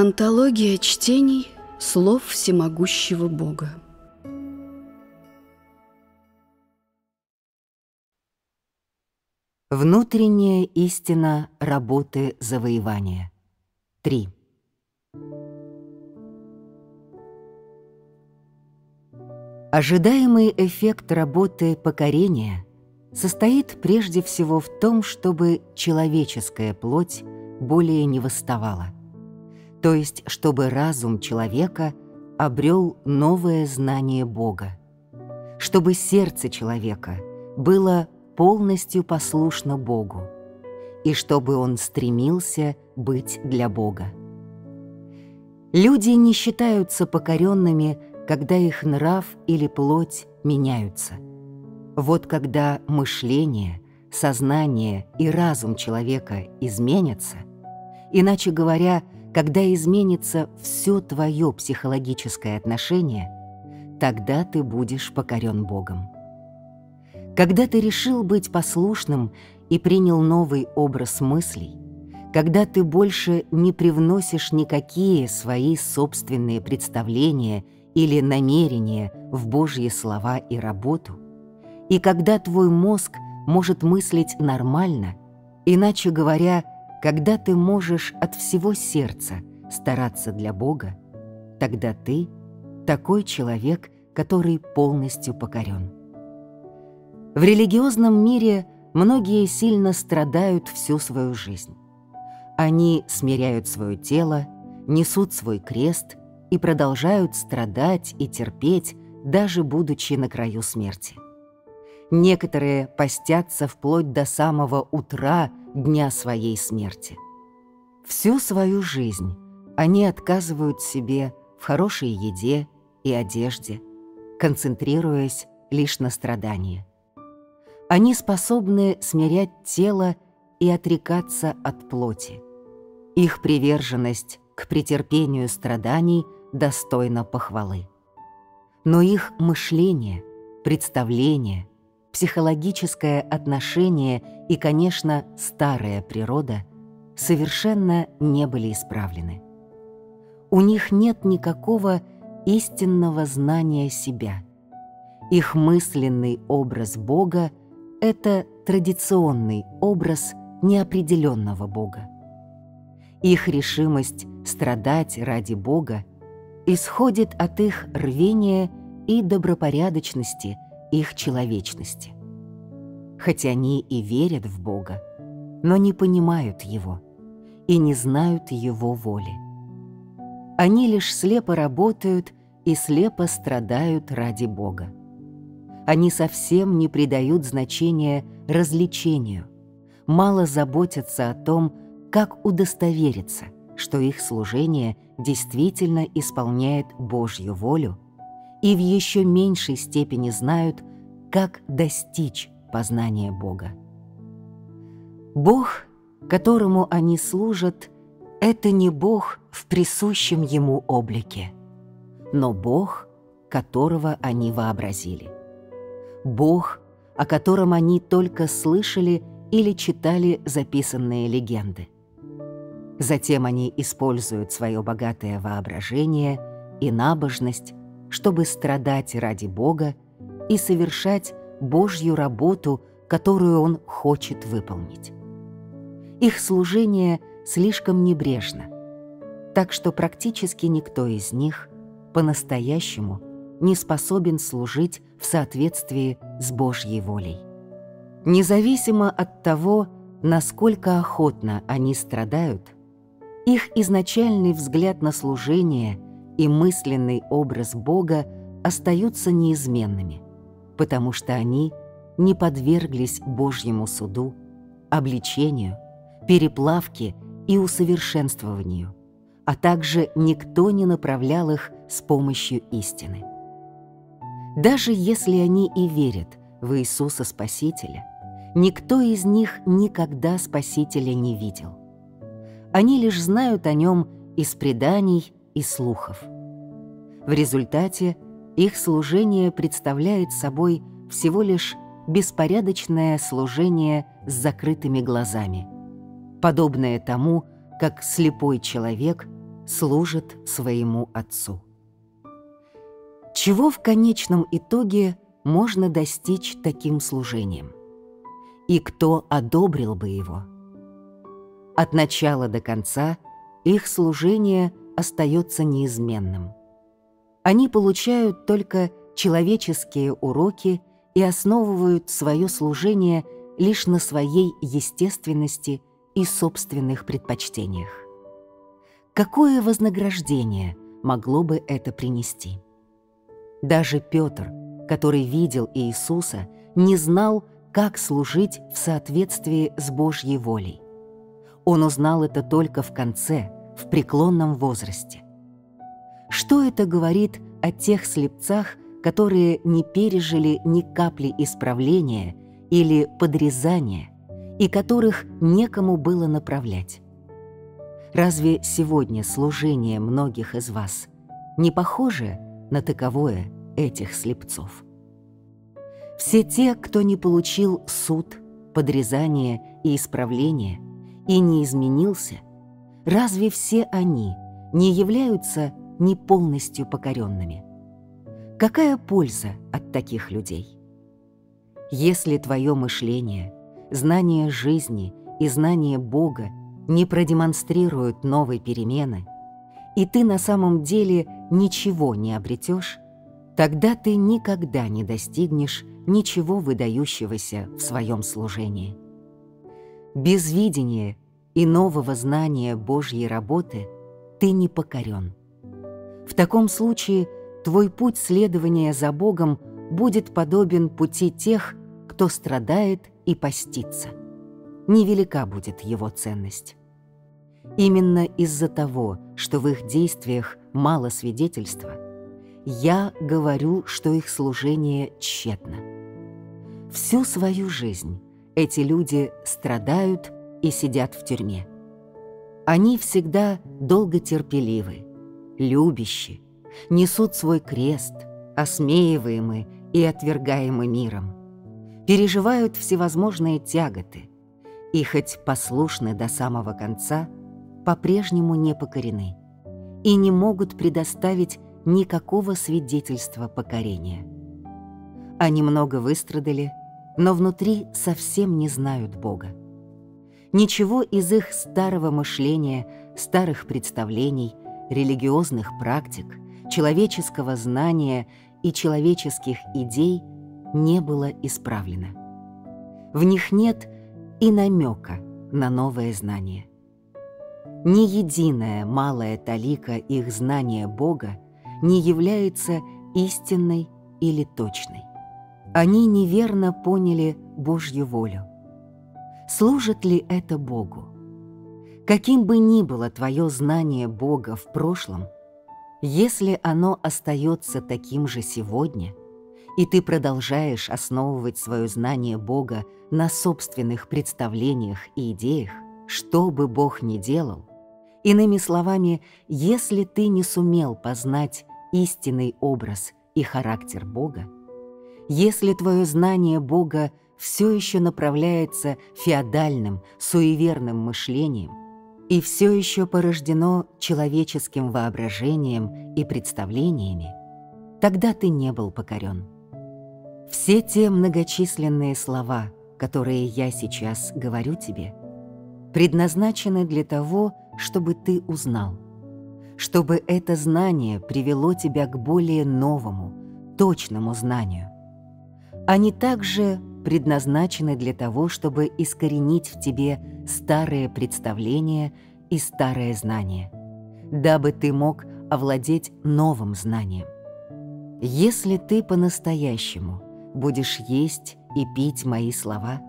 Антология чтений слов Всемогущего Бога. Внутренняя истина работы завоевания. 3. Ожидаемый эффект работы покорения состоит прежде всего в том, чтобы человеческая плоть более не восставала. То есть, чтобы разум человека обрел новое знание Бога, чтобы сердце человека было полностью послушно Богу и чтобы он стремился быть для Бога. Люди не считаются покоренными, когда их нрав или плоть меняются. Вот когда мышление, сознание и разум человека изменятся, иначе говоря, когда изменится все твое психологическое отношение, тогда ты будешь покорен Богом. Когда ты решил быть послушным и принял новый образ мыслей, когда ты больше не привносишь никакие свои собственные представления или намерения в Божьи слова и работу, и когда твой мозг может мыслить нормально, иначе говоря, когда ты можешь от всего сердца стараться для Бога, тогда ты такой человек, который полностью покорен. В религиозном мире многие сильно страдают всю свою жизнь. Они смиряют свое тело, несут свой крест и продолжают страдать и терпеть, даже будучи на краю смерти. Некоторые постятся вплоть до самого утра дня своей смерти. Всю свою жизнь они отказывают себе в хорошей еде и одежде, концентрируясь лишь на страдании. Они способны смирять тело и отрекаться от плоти. Их приверженность к претерпению страданий достойна похвалы. Но их мышление, представление, психологическое отношение и, конечно, старая природа совершенно не были исправлены. У них нет никакого истинного знания себя. Их мысленный образ Бога — это традиционный образ неопределенного Бога. Их решимость страдать ради Бога исходит от их рвения и добропорядочности их человечности. Хоть они и верят в Бога, но не понимают Его и не знают Его воли. Они лишь слепо работают и слепо страдают ради Бога. Они совсем не придают значения развлечению, мало заботятся о том, как удостовериться, что их служение действительно исполняет Божью волю, и в еще меньшей степени знают, как достичь познания Бога. Бог, которому они служат, — это не Бог в присущем Ему облике, но Бог, которого они вообразили. Бог, о котором они только слышали или читали записанные легенды. Затем они используют свое богатое воображение и набожность, чтобы страдать ради Бога и совершать Божью работу, которую Он хочет выполнить. Их служение слишком небрежно, так что практически никто из них по-настоящему не способен служить в соответствии с Божьей волей. Независимо от того, насколько охотно они страдают, их изначальный взгляд на служение и мысленный образ Бога остаются неизменными, потому что они не подверглись Божьему суду, обличению, переплавке и усовершенствованию, а также никто не направлял их с помощью истины. Даже если они и верят в Иисуса Спасителя, никто из них никогда Спасителя не видел. Они лишь знают о Нем из преданий и слухов. В результате их служение представляет собой всего лишь беспорядочное служение с закрытыми глазами, подобное тому, как слепой человек служит своему Отцу. Чего в конечном итоге можно достичь таким служением? И кто одобрил бы его? От начала до конца их служение остается неизменным. Они получают только человеческие уроки и основывают свое служение лишь на своей естественности и собственных предпочтениях. Какое вознаграждение могло бы это принести? Даже Петр, который видел Иисуса, не знал, как служить в соответствии с Божьей волей. Он узнал это только в конце, в преклонном возрасте. Что это говорит о тех слепцах, которые не пережили ни капли исправления или подрезания, и которых некому было направлять? Разве сегодня служение многих из вас не похоже на таковое этих слепцов? Все те, кто не получил суд, подрезание и исправление, и не изменился, разве все они не являются не полностью покоренными? Какая польза от таких людей? Если твое мышление, знание жизни и знание Бога не продемонстрируют новой перемены, и ты на самом деле ничего не обретешь, тогда ты никогда не достигнешь ничего выдающегося в своем служении. Без видения и нового знания Божьей работы ты не покорен. В таком случае твой путь следования за Богом будет подобен пути тех, кто страдает и постится. Невелика будет его ценность. Именно из-за того, что в их действиях мало свидетельства, я говорю, что их служение тщетно. Всю свою жизнь эти люди страдают и сидят в тюрьме. Они всегда долготерпеливы, любящие, несут свой крест, осмеиваемы и отвергаемы миром, переживают всевозможные тяготы и, хоть послушны до самого конца, по-прежнему не покорены и не могут предоставить никакого свидетельства покорения. Они много выстрадали, но внутри совсем не знают Бога. Ничего из их старого мышления, старых представлений, религиозных практик, человеческого знания и человеческих идей не было исправлено. В них нет и намека на новое знание. Ни единая малая талика их знания Бога не является истинной или точной. Они неверно поняли Божью волю. Служит ли это Богу? Каким бы ни было твое знание Бога в прошлом, если оно остается таким же сегодня, и ты продолжаешь основывать свое знание Бога на собственных представлениях и идеях, что бы Бог ни делал, иными словами, если ты не сумел познать истинный образ и характер Бога, если твое знание Бога все еще направляется феодальным, суеверным мышлением, и все еще порождено человеческим воображением и представлениями, тогда ты не был покорен. Все те многочисленные слова, которые я сейчас говорю тебе, предназначены для того, чтобы ты узнал, чтобы это знание привело тебя к более новому, точному знанию. Они также предназначены для того, чтобы искоренить в тебе старые представления и старое знание, дабы ты мог овладеть новым знанием. Если ты по-настоящему будешь есть и пить мои слова,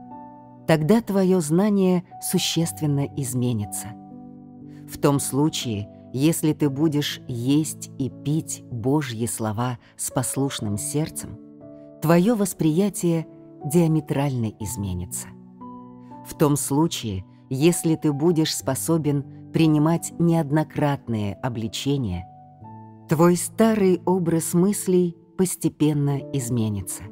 тогда твое знание существенно изменится. В том случае, если ты будешь есть и пить Божьи слова с послушным сердцем, твое восприятие диаметрально изменится. В том случае, если ты будешь способен принимать неоднократные обличения, твой старый образ мыслей постепенно изменится.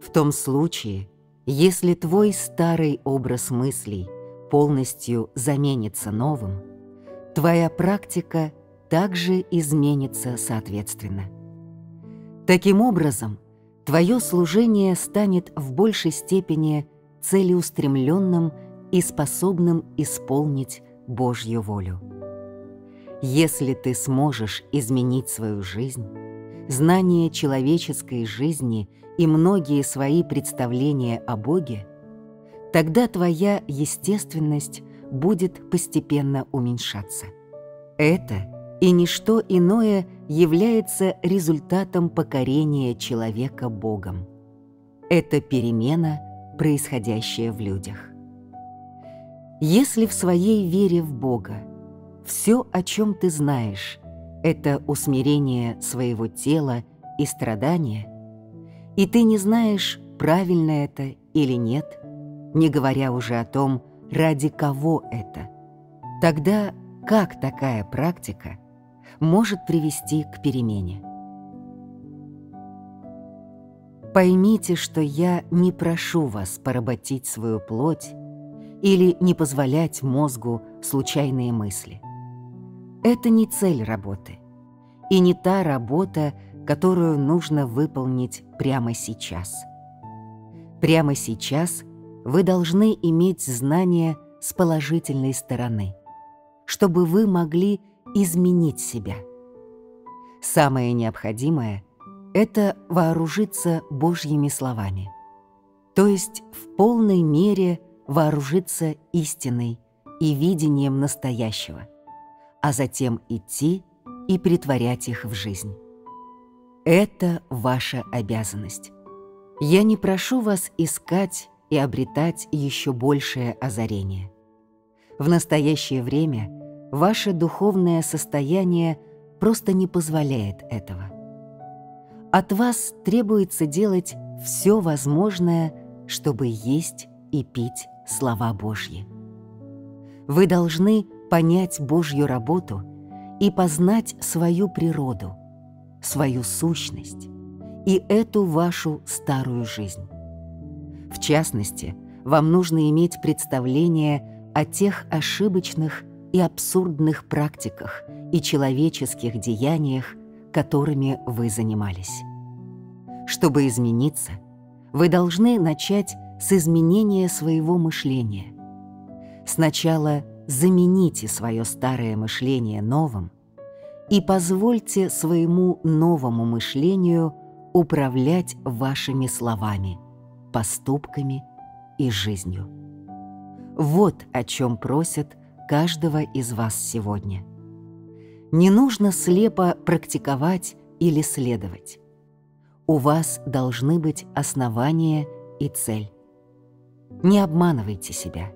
В том случае, если твой старый образ мыслей полностью заменится новым, твоя практика также изменится соответственно. Таким образом, твое служение станет в большей степени целеустремленным и способным исполнить Божью волю. Если ты сможешь изменить свою жизнь, знание человеческой жизни и многие свои представления о Боге, тогда твоя естественность будет постепенно уменьшаться. Это и ничто иное является результатом покорения человека Богом. Это перемена, происходящая в людях. Если в своей вере в Бога все, о чем ты знаешь, это усмирение своего тела и страдания, и ты не знаешь, правильно это или нет, не говоря уже о том, ради кого это, тогда как такая практика может привести к перемене? Поймите, что я не прошу вас поработить свою плоть или не позволять мозгу случайные мысли. Это не цель работы и не та работа, которую нужно выполнить прямо сейчас. Прямо сейчас вы должны иметь знания с положительной стороны, чтобы вы могли изменить себя. Самое необходимое – это вооружиться Божьими словами, то есть в полной мере вооружиться истиной и видением настоящего, а затем идти и претворять их в жизнь. Это ваша обязанность. Я не прошу вас искать и обретать еще большее озарение. В настоящее время ваше духовное состояние просто не позволяет этого. От вас требуется делать все возможное, чтобы есть и пить слова Божьи. Вы должны понять Божью работу и познать свою природу, свою сущность и эту вашу старую жизнь. В частности, вам нужно иметь представление о тех ошибочных и абсурдных практиках и человеческих деяниях, которыми вы занимались. Чтобы измениться, вы должны начать с изменения своего мышления. Сначала замените свое старое мышление новым и позвольте своему новому мышлению управлять вашими словами, поступками и жизнью. Вот о чем просят каждого из вас сегодня. Не нужно слепо практиковать или следовать. У вас должны быть основания и цель. Не обманывайте себя.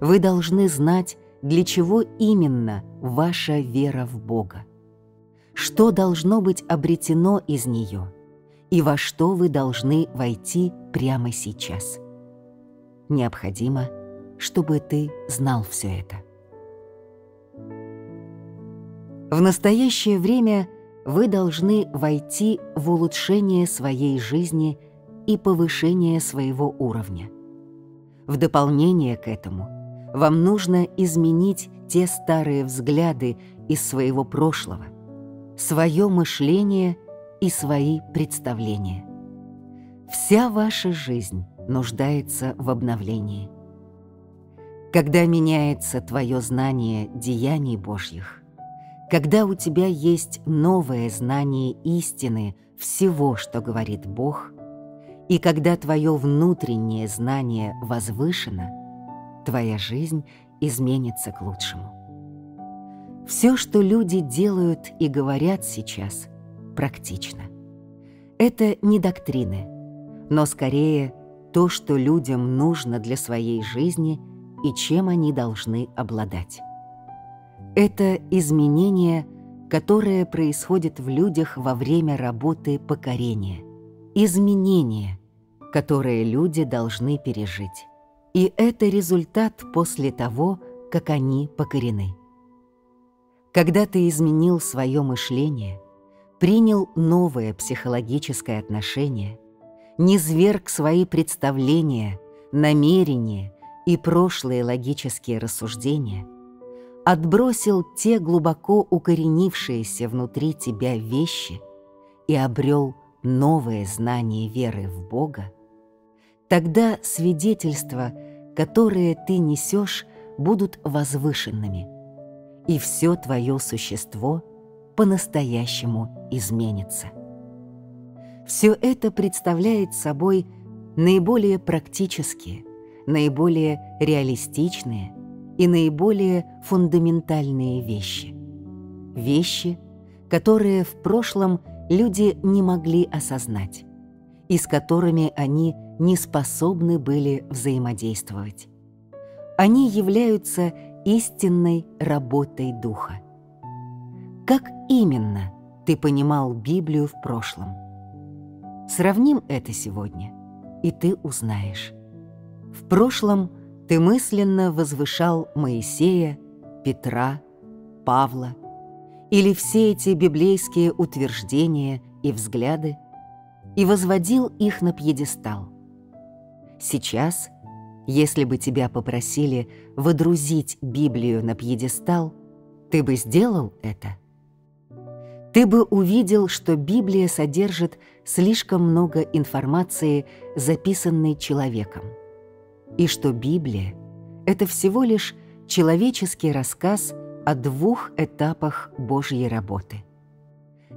Вы должны знать, для чего именно ваша вера в Бога, что должно быть обретено из нее и во что вы должны войти прямо сейчас. Необходимо, чтобы ты знал все это. В настоящее время вы должны войти в улучшение своей жизни и повышение своего уровня. В дополнение к этому вам нужно изменить те старые взгляды из своего прошлого, свое мышление и свои представления. Вся ваша жизнь нуждается в обновлении. Когда меняется твое знание деяний Божьих, когда у тебя есть новое знание истины всего, что говорит Бог, и когда твое внутреннее знание возвышено, твоя жизнь изменится к лучшему. Все, что люди делают и говорят сейчас, практично. Это не доктрины, но скорее то, что людям нужно для своей жизни и чем они должны обладать. Это изменение, которое происходит в людях во время работы покорения. Изменение, которое люди должны пережить. И это результат после того, как они покорены. Когда ты изменил свое мышление, принял новое психологическое отношение, низверг свои представления, намерения и прошлые логические рассуждения, отбросил те глубоко укоренившиеся внутри тебя вещи и обрел новое знание веры в Бога, тогда свидетельства, которые ты несешь, будут возвышенными, и все твое существо по-настоящему изменится. Все это представляет собой наиболее практические, наиболее реалистичные и наиболее фундаментальные вещи. Вещи, которые в прошлом люди не могли осознать и с которыми они не способны были взаимодействовать. Они являются истинной работой Духа. Как именно ты понимал Библию в прошлом? Сравним это сегодня, и ты узнаешь. В прошлом ты мысленно возвышал Моисея, Петра, Павла, или все эти библейские утверждения и взгляды, и возводил их на пьедестал. Сейчас, если бы тебя попросили водрузить Библию на пьедестал, ты бы сделал это? Ты бы увидел, что Библия содержит слишком много информации, записанной человеком, и что Библия — это всего лишь человеческий рассказ о двух этапах Божьей работы.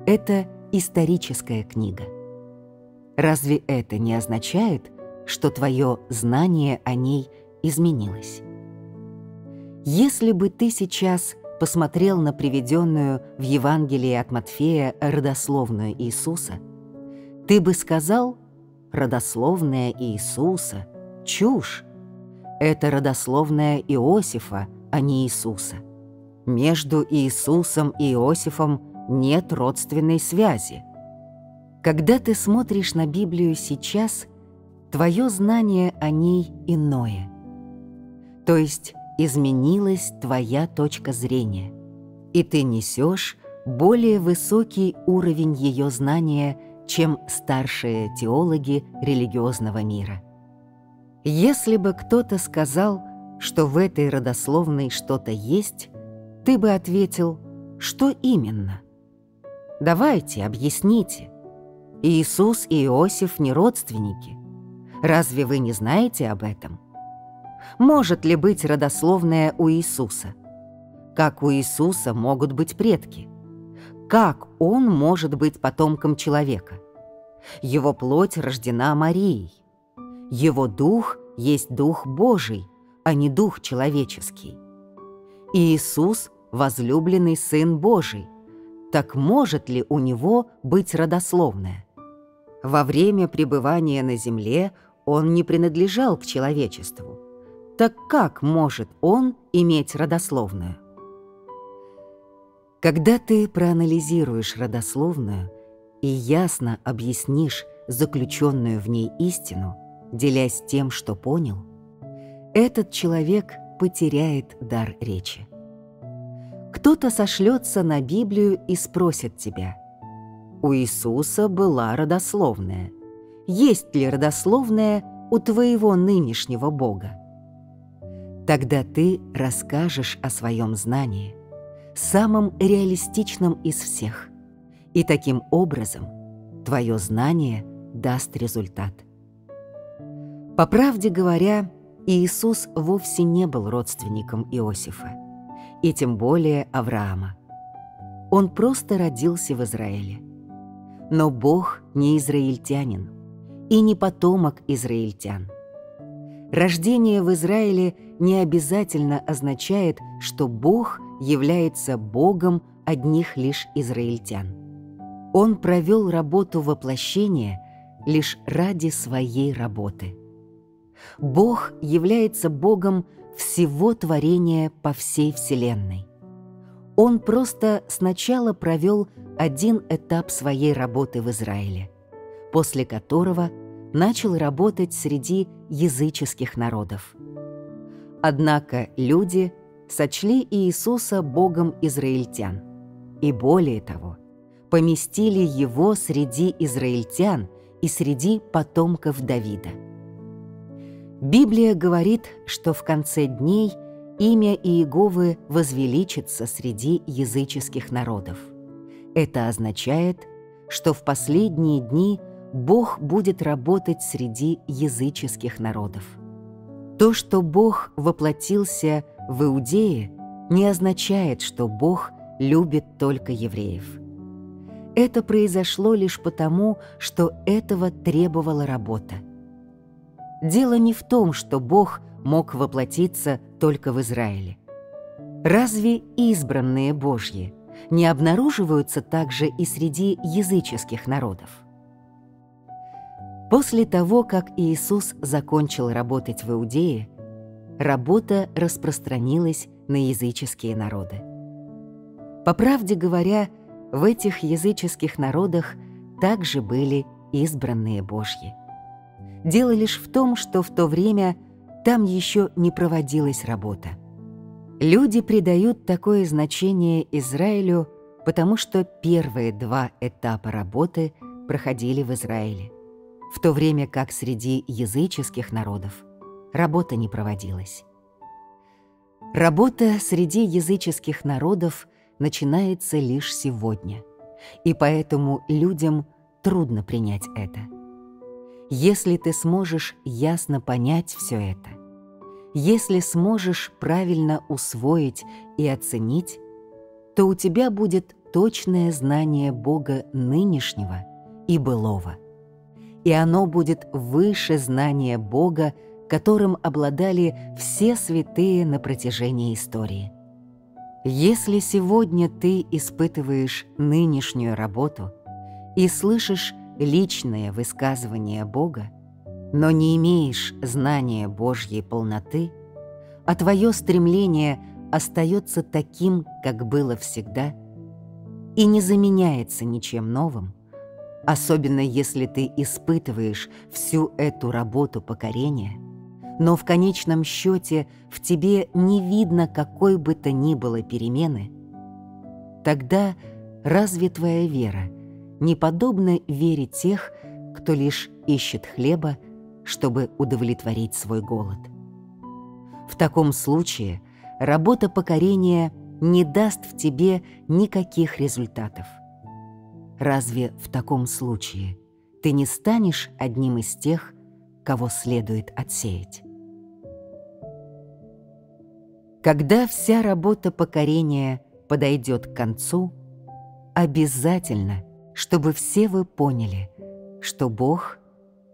Это историческая книга. Разве это не означает, что твое знание о ней изменилось? Если бы ты сейчас посмотрел на приведенную в Евангелии от Матфея родословную Иисуса, ты бы сказал: «Родословная Иисуса – чушь! Это родословная Иосифа, а не Иисуса. Между Иисусом и Иосифом нет родственной связи». Когда ты смотришь на Библию сейчас, твое знание о ней иное. То есть изменилась твоя точка зрения, и ты несешь более высокий уровень ее знания, чем старшие теологи религиозного мира. Если бы кто-то сказал, что в этой родословной что-то есть, ты бы ответил: что именно? Давайте, объясните. Иисус и Иосиф не родственники. Разве вы не знаете об этом? Может ли быть родословная у Иисуса? Как у Иисуса могут быть предки? Как он может быть потомком человека? Его плоть рождена Марией. Его дух есть дух Божий, а не дух человеческий. Иисус – возлюбленный Сын Божий. Так может ли у него быть родословная? Во время пребывания на земле он не принадлежал к человечеству. Так как может он иметь родословную? Когда ты проанализируешь родословную и ясно объяснишь заключенную в ней истину, делясь тем, что понял, этот человек потеряет дар речи. Кто-то сошлется на Библию и спросит тебя: у Иисуса была родословная. Есть ли родословная у твоего нынешнего Бога? Тогда ты расскажешь о своем знании, самом реалистичном из всех, и таким образом твое знание даст результат. По правде говоря, Иисус вовсе не был родственником Иосифа, и тем более Авраама. Он просто родился в Израиле. Но Бог не израильтянин и не потомок израильтян. Рождение в Израиле не обязательно означает, что Бог является Богом одних лишь израильтян. Он провел работу воплощения лишь ради своей работы. Бог является Богом всего творения по всей Вселенной. Он просто сначала провел один этап своей работы в Израиле, после которого начал работать среди языческих народов. Однако люди сочли Иисуса Богом израильтян и, более того, поместили его среди израильтян и среди потомков Давида. Библия говорит, что в конце дней имя Иеговы возвеличится среди языческих народов. Это означает, что в последние дни Бог будет работать среди языческих народов. То, что Бог воплотился в Иудее, не означает, что Бог любит только евреев. Это произошло лишь потому, что этого требовала работа. Дело не в том, что Бог мог воплотиться только в Израиле. Разве избранные Божьи не обнаруживаются также и среди языческих народов? После того, как Иисус закончил работать в Иудее, работа распространилась на языческие народы. По правде говоря, в этих языческих народах также были избранные Божьи. Дело лишь в том, что в то время там еще не проводилась работа. Люди придают такое значение Израилю, потому что первые два этапа работы проходили в Израиле, в то время как среди языческих народов работа не проводилась. Работа среди языческих народов начинается лишь сегодня, и поэтому людям трудно принять это. Если ты сможешь ясно понять все это, если сможешь правильно усвоить и оценить, то у тебя будет точное знание Бога нынешнего и былого, и оно будет выше знания Бога, которым обладали все святые на протяжении истории. Если сегодня ты испытываешь нынешнюю работу и слышишь личное высказывание Бога, но не имеешь знания Божьей полноты, а твое стремление остается таким, как было всегда, и не заменяется ничем новым, особенно если ты испытываешь всю эту работу покорения, но в конечном счете в тебе не видно какой бы то ни было перемены, тогда разве твоя вера не подобна вере тех, кто лишь ищет хлеба, чтобы удовлетворить свой голод? В таком случае работа покорения не даст в тебе никаких результатов. Разве в таком случае ты не станешь одним из тех, кого следует отсеять? Когда вся работа покорения подойдет к концу, обязательно, чтобы все вы поняли, что Бог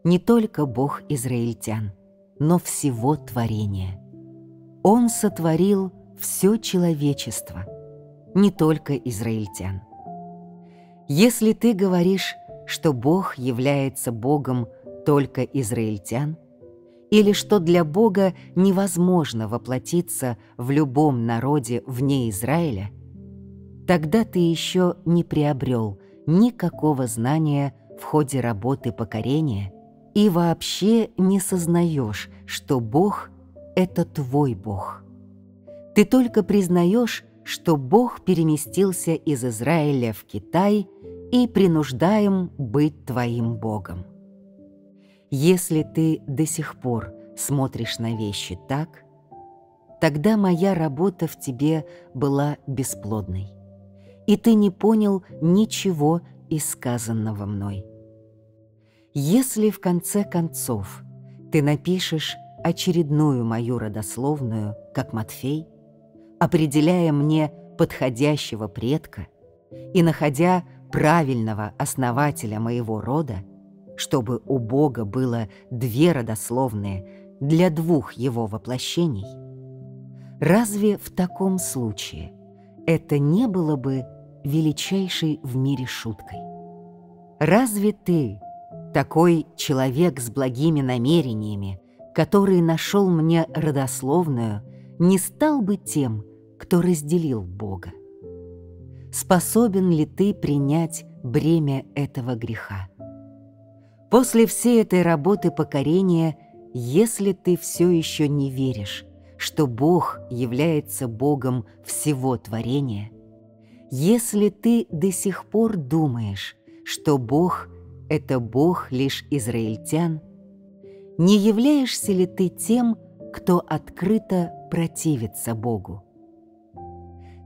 не только Бог израильтян, но всего творения. Он сотворил все человечество, не только израильтян. Если ты говоришь, что Бог является Богом только израильтян, или что для Бога невозможно воплотиться в любом народе вне Израиля, тогда ты еще не приобрел никакого знания в ходе работы покорения и вообще не сознаешь, что Бог — это твой Бог. Ты только признаешь, что Бог переместился из Израиля в Китай и принуждаем быть твоим Богом. Если ты до сих пор смотришь на вещи так, тогда моя работа в тебе была бесплодной, и ты не понял ничего из сказанного мной. Если в конце концов ты напишешь очередную мою родословную, как Матфей, определяя мне подходящего предка и находя правильного основателя моего рода, чтобы у Бога было две родословные для двух его воплощений, разве в таком случае это не было бы величайшей в мире шуткой? Разве ты, такой человек с благими намерениями, который нашел мне родословную, не стал бы тем, кто разделил Бога? Способен ли ты принять бремя этого греха? После всей этой работы покорения, если ты все еще не веришь, что Бог является Богом всего творения, если ты до сих пор думаешь, что Бог — это Бог лишь израильтян, не являешься ли ты тем, кто открыто противиться Богу.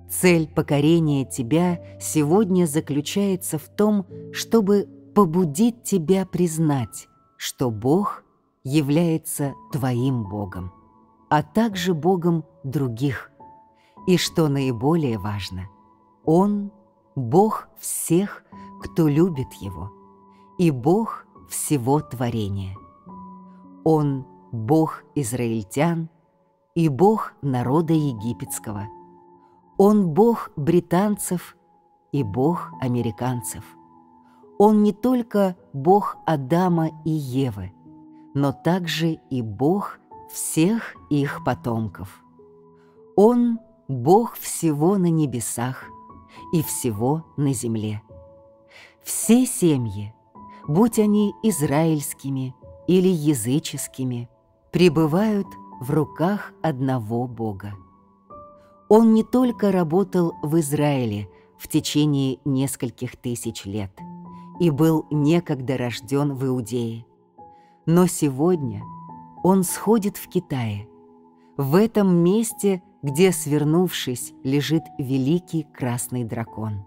Цель покорения тебя сегодня заключается в том, чтобы побудить тебя признать, что Бог является твоим Богом, а также Богом других. И что наиболее важно, Он – Бог всех, кто любит Его, и Бог всего творения. Он – Бог израильтян и Бог народа египетского. Он – Бог британцев и Бог американцев. Он не только Бог Адама и Евы, но также и Бог всех их потомков. Он – Бог всего на небесах и всего на земле. Все семьи, будь они израильскими или языческими, пребывают в руках одного Бога. Он не только работал в Израиле в течение нескольких тысяч лет и был некогда рожден в Иудее, но сегодня Он сходит в Китае, в этом месте, где, свернувшись, лежит великий красный дракон.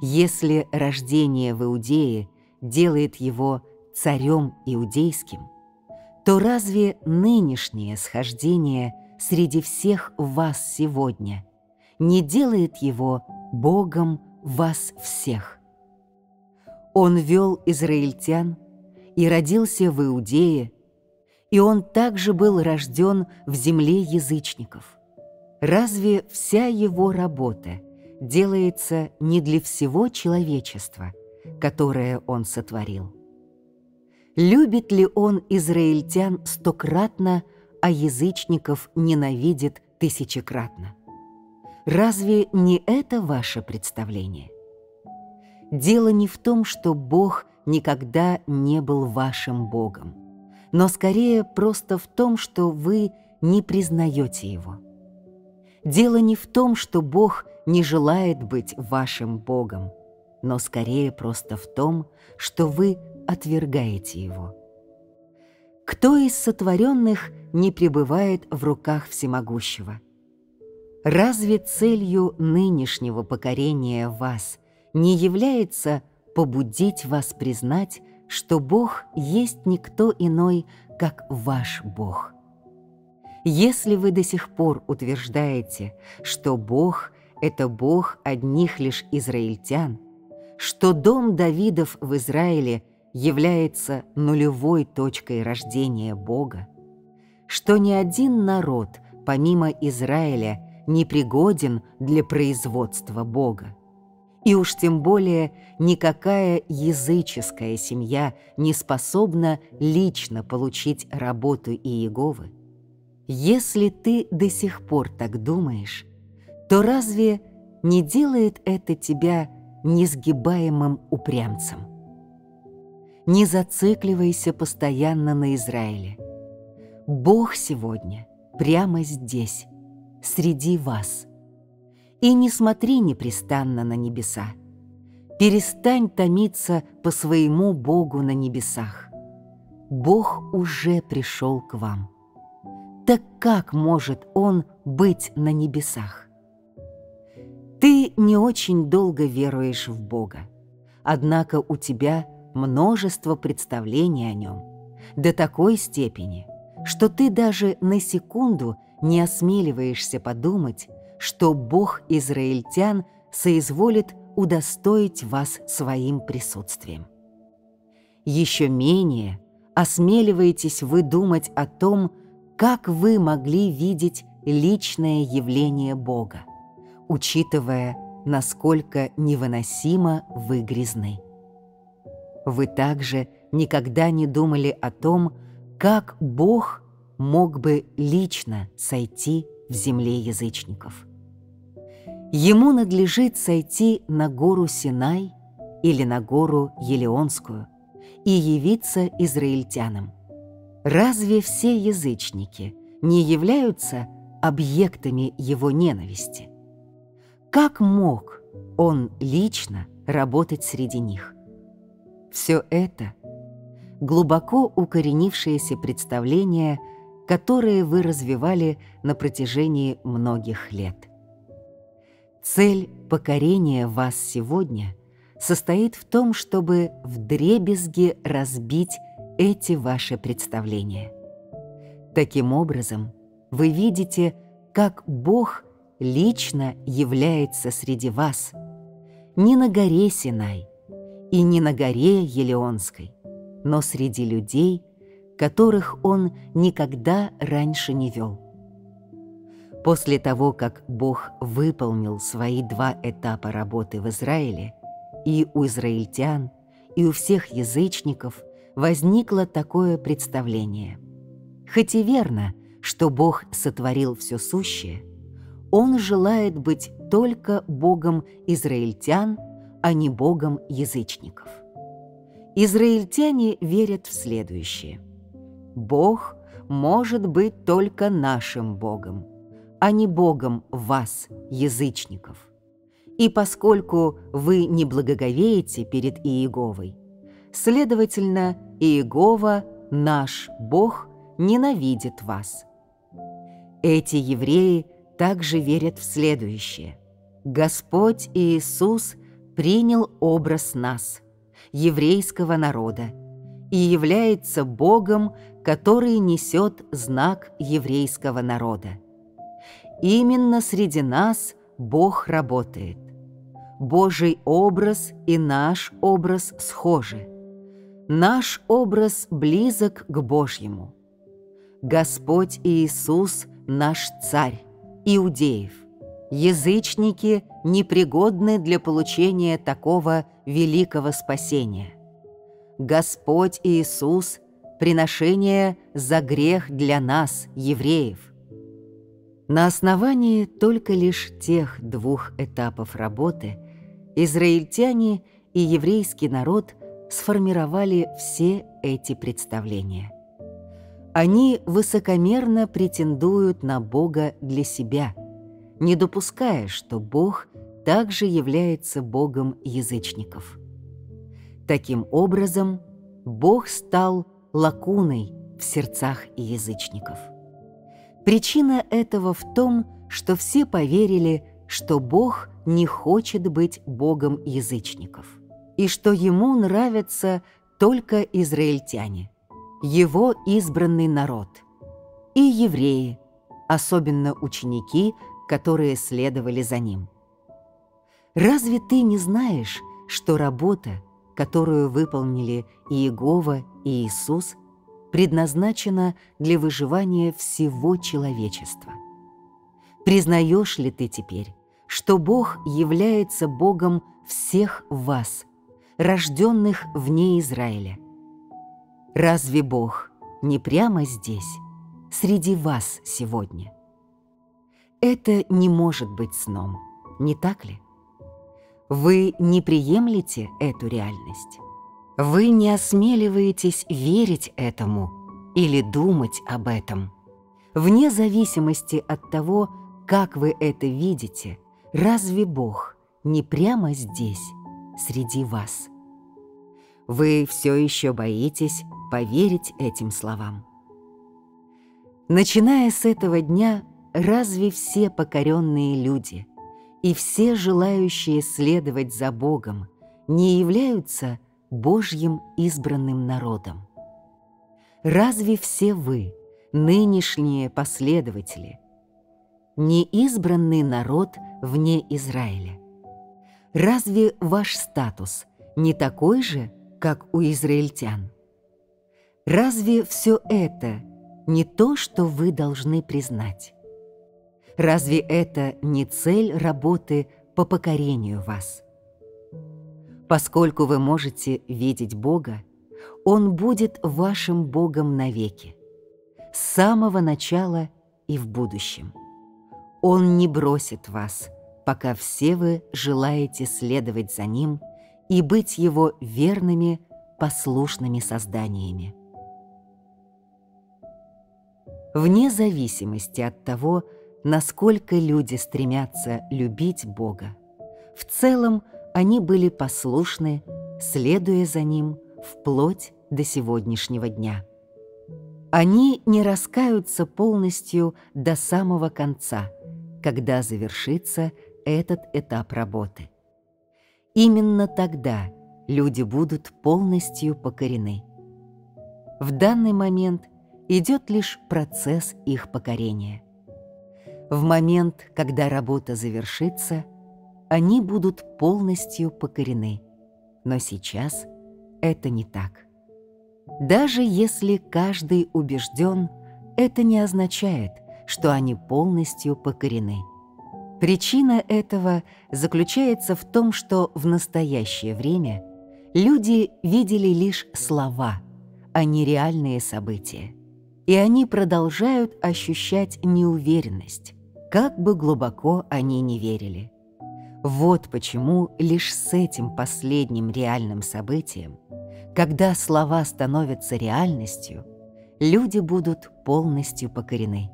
Если рождение в Иудее делает его царем иудейским, то разве нынешнее схождение среди всех вас сегодня не делает его Богом вас всех? Он вел израильтян и родился в Иудее, и он также был рожден в земле язычников. Разве вся его работа делается не для всего человечества, которое он сотворил? Любит ли он израильтян стократно, а язычников ненавидит тысячекратно? Разве не это ваше представление? Дело не в том, что Бог никогда не был вашим Богом, но скорее просто в том, что вы не признаете Его. Дело не в том, что Бог не желает быть вашим Богом, но скорее просто в том, что вы отвергаете Его. Кто из сотворенных не пребывает в руках Всемогущего? Разве целью нынешнего покорения вас не является побудить вас признать, что Бог есть никто иной, как ваш Бог? Если вы до сих пор утверждаете, что Бог – это Бог одних лишь израильтян, что дом Давидов в Израиле является нулевой точкой рождения Бога, что ни один народ, помимо Израиля, не пригоден для производства Бога, и уж тем более никакая языческая семья не способна лично получить работу Иеговы, если ты до сих пор так думаешь, то разве не делает это тебя несгибаемым упрямцем? Не зацикливайся постоянно на Израиле. Бог сегодня прямо здесь, среди вас. И не смотри непрестанно на небеса. Перестань томиться по своему Богу на небесах. Бог уже пришел к вам. Так как может Он быть на небесах? Ты не очень долго веруешь в Бога, однако у тебя множество представлений о Нем, до такой степени, что ты даже на секунду не осмеливаешься подумать, что Бог израильтян соизволит удостоить вас своим присутствием. Еще менее осмеливаетесь вы думать о том, как вы могли видеть личное явление Бога, учитывая, насколько невыносимо вы грязны. Вы также никогда не думали о том, как Бог мог бы лично сойти в земле язычников. Ему надлежит сойти на гору Синай или на гору Елеонскую и явиться израильтянам. Разве все язычники не являются объектами его ненависти? Как мог он лично работать среди них? Все это – глубоко укоренившееся представление, которые вы развивали на протяжении многих лет. Цель покорения вас сегодня состоит в том, чтобы вдребезги разбить эти ваши представления. Таким образом, вы видите, как Бог лично является среди вас, не на горе Синай и не на горе Елеонской, но среди людей, которых Он никогда раньше не вел. После того, как Бог выполнил свои два этапа работы в Израиле, и у израильтян, и у всех язычников возникло такое представление. Хоть и верно, что Бог сотворил все сущее, Он желает быть только Богом израильтян, а не Богом язычников. Израильтяне верят в следующее. Бог может быть только нашим Богом, а не Богом вас, язычников. И поскольку вы не благоговеете перед Иеговой, следовательно, Иегова, наш Бог, ненавидит вас. Эти евреи также верят в следующее. Господь Иисус принял образ нас, еврейского народа, и является Богом, который несет знак еврейского народа. Именно среди нас Бог работает. Божий образ и наш образ схожи. Наш образ близок к Божьему. Господь Иисус – наш царь иудеев. Язычники непригодны для получения такого великого спасения. Господь Иисус – приношение за грех для нас, евреев. На основании только лишь тех двух этапов работы израильтяне и еврейский народ сформировали все эти представления. Они высокомерно претендуют на Бога для себя, не допуская, что Бог также является Богом язычников. Таким образом, Бог стал лакуной в сердцах язычников. Причина этого в том, что все поверили, что Бог не хочет быть Богом язычников, и что Ему нравятся только израильтяне, Его избранный народ, и евреи, особенно ученики, которые следовали за Ним. Разве ты не знаешь, что работа, которую выполнили Иегова и Иисус, предназначена для выживания всего человечества? Признаешь ли ты теперь, что Бог является Богом всех вас, рожденных вне Израиля? Разве Бог не прямо здесь, среди вас сегодня? Это не может быть сном, не так ли? Вы не приемлете эту реальность? Вы не осмеливаетесь верить этому или думать об этом? Вне зависимости от того, как вы это видите, разве Бог не прямо здесь, среди вас? Вы все еще боитесь поверить этим словам. Начиная с этого дня, разве все покоренные люди и все желающие следовать за Богом не являются Божьим избранным народом? Разве все вы, нынешние последователи, не избранный народ вне Израиля? Разве ваш статус не такой же, как у израильтян? Разве все это не то, что вы должны признать? Разве это не цель работы по покорению вас? Поскольку вы можете видеть Бога, Он будет вашим Богом навеки, с самого начала и в будущем. Он не бросит вас, пока все вы желаете следовать за Ним и быть Его верными, послушными созданиями. Вне зависимости от того, насколько люди стремятся любить Бога, в целом они были послушны, следуя за Ним вплоть до сегодняшнего дня. они не раскаются полностью до самого конца, когда завершится этот этап работы. Именно тогда люди будут полностью покорены. В данный момент идет лишь процесс их покорения. В момент, когда работа завершится, они будут полностью покорены. Но сейчас это не так. Даже если каждый убежден, это не означает, что они полностью покорены. Причина этого заключается в том, что в настоящее время люди видели лишь слова, а не реальные события, и они продолжают ощущать неуверенность, как бы глубоко они ни верили. Вот почему лишь с этим последним реальным событием, когда слова становятся реальностью, люди будут полностью покорены.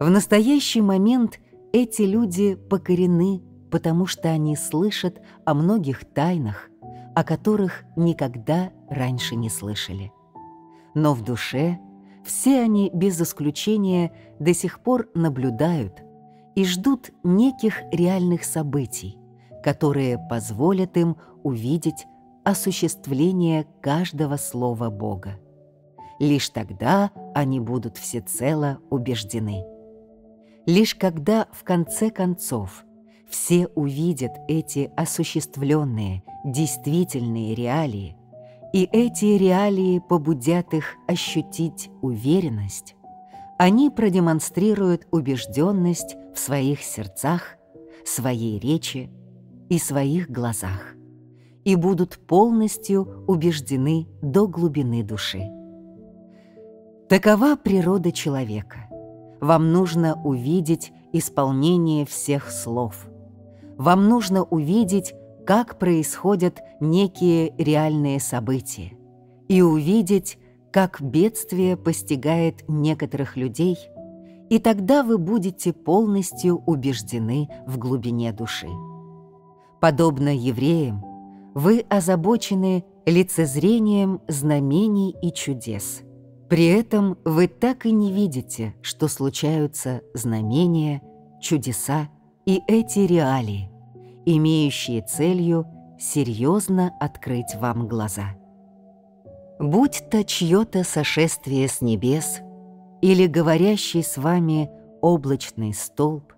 В настоящий момент эти люди покорены, потому что они слышат о многих тайнах, о которых никогда раньше не слышали. Но в душе все они, без исключения, до сих пор наблюдают и ждут неких реальных событий, которые позволят им увидеть осуществление каждого слова Бога. Лишь тогда они будут всецело убеждены. Лишь когда, в конце концов, все увидят эти осуществленные, действительные реалии, и эти реалии побудят их ощутить уверенность, они продемонстрируют убежденность в своих сердцах, своей речи и своих глазах, и будут полностью убеждены до глубины души. Такова природа человека. Вам нужно увидеть исполнение всех слов. Вам нужно увидеть, как происходят некие реальные события, и увидеть, как бедствие постигает некоторых людей, и тогда вы будете полностью убеждены в глубине души. Подобно евреям, вы озабочены лицезрением знамений и чудес. При этом вы так и не видите, что случаются знамения, чудеса и эти реалии, имеющие целью серьезно открыть вам глаза. Будь-то чье-то сошествие с небес, или говорящий с вами облачный столб,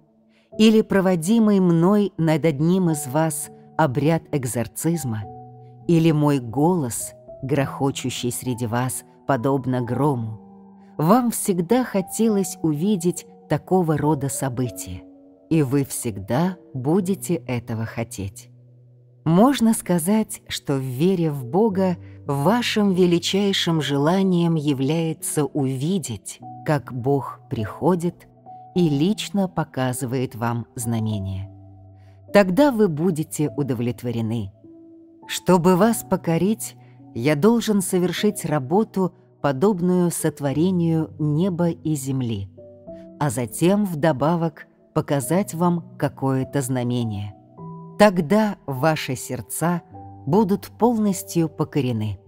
или проводимый мной над одним из вас обряд экзорцизма, или мой голос, грохочущий среди вас, подобно грому, вам всегда хотелось увидеть такого рода события, и вы всегда будете этого хотеть. Можно сказать, что в вере в Бога вашим величайшим желанием является увидеть, как Бог приходит и лично показывает вам знамения. Тогда вы будете удовлетворены. Чтобы вас покорить, я должен совершить работу, подобную сотворению неба и земли, а затем вдобавок показать вам какое-то знамение. Тогда ваши сердца будут полностью покорены.